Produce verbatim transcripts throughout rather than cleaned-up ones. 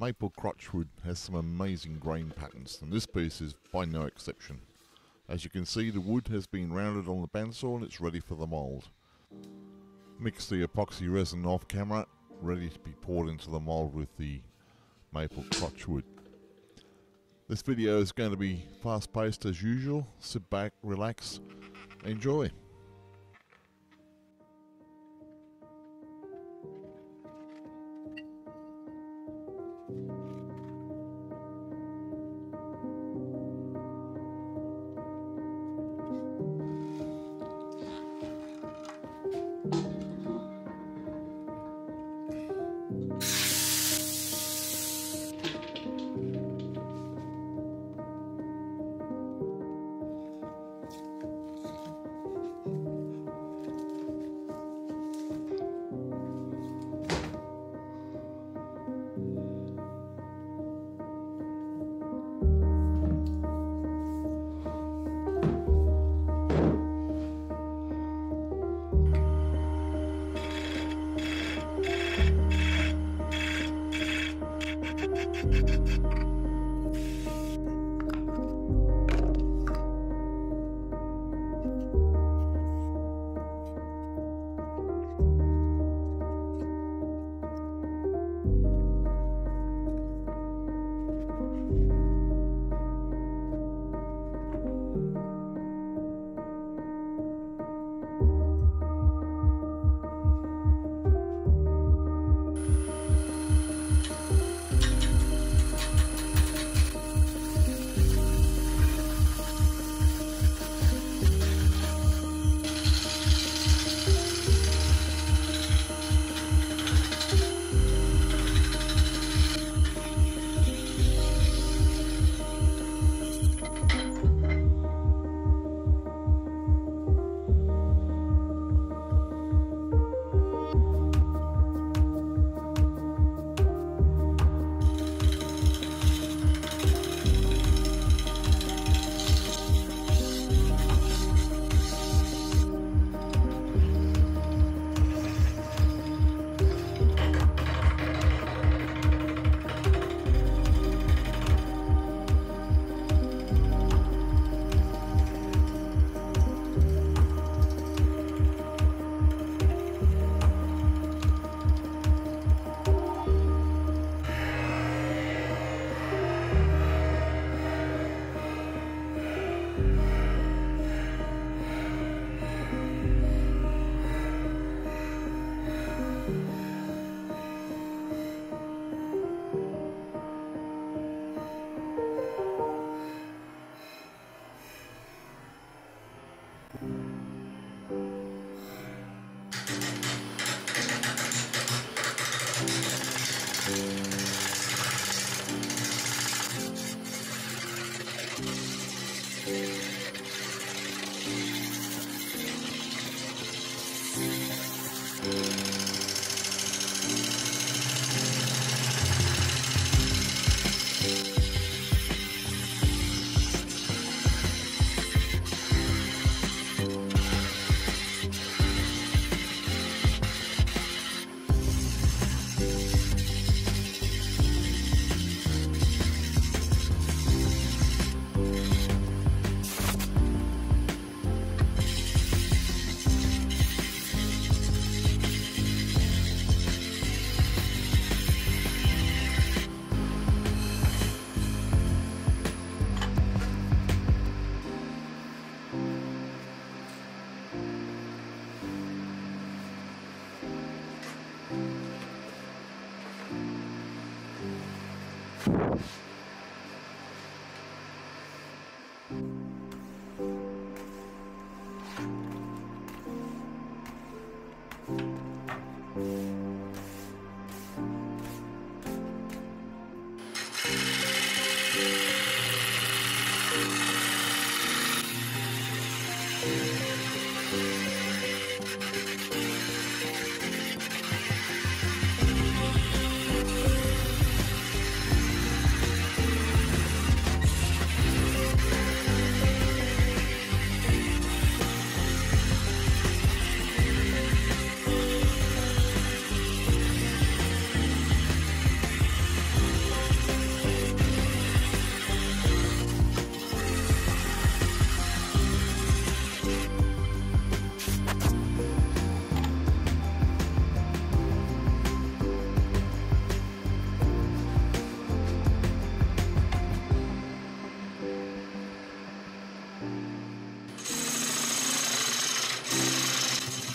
Maple crotchwood has some amazing grain patterns, and this piece is by no exception. As you can see, the wood has been rounded on the bandsaw and it's ready for the mould. Mix the epoxy resin off camera, ready to be poured into the mould with the maple crotchwood. This video is going to be fast paced as usual. Sit back, relax, enjoy.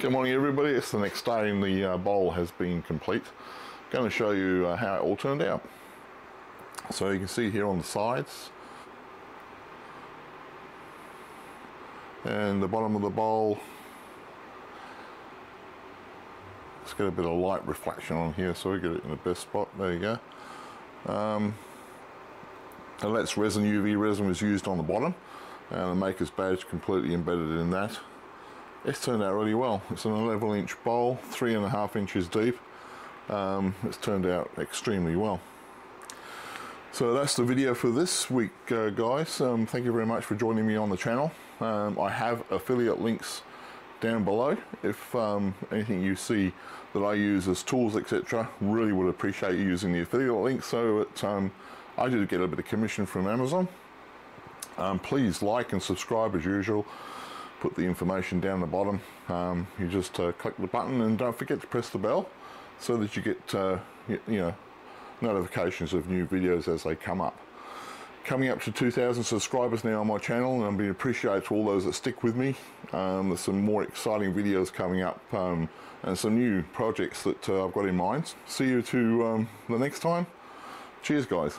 Good morning everybody, it's the next day and the uh, bowl has been complete. I'm going to show you uh, how it all turned out. So you can see here on the sides and the bottom of the bowl. Let's get a bit of light reflection on here so we get it in the best spot. There you go. Um, the Let's Resin U V resin was used on the bottom and the maker's badge completely embedded in that. It's turned out really well. It's an eleven inch bowl, three and a half inches deep. Um, it's turned out extremely well. So that's the video for this week, uh, guys. Um, thank you very much for joining me on the channel. Um, I have affiliate links down below. If um, anything you see that I use as tools, et cetera, really would appreciate you using the affiliate links so that um, I do get a bit of commission from Amazon. Um, please like and subscribe as usual. Put the information down the bottom. Um, you just uh, click the button and don't forget to press the bell so that you get uh, you, you know, notifications of new videos as they come up. Coming up to two thousand subscribers now on my channel, and I'm being appreciated to all those that stick with me. Um, there's some more exciting videos coming up um, and some new projects that uh, I've got in mind. See you to um, the next time. Cheers guys.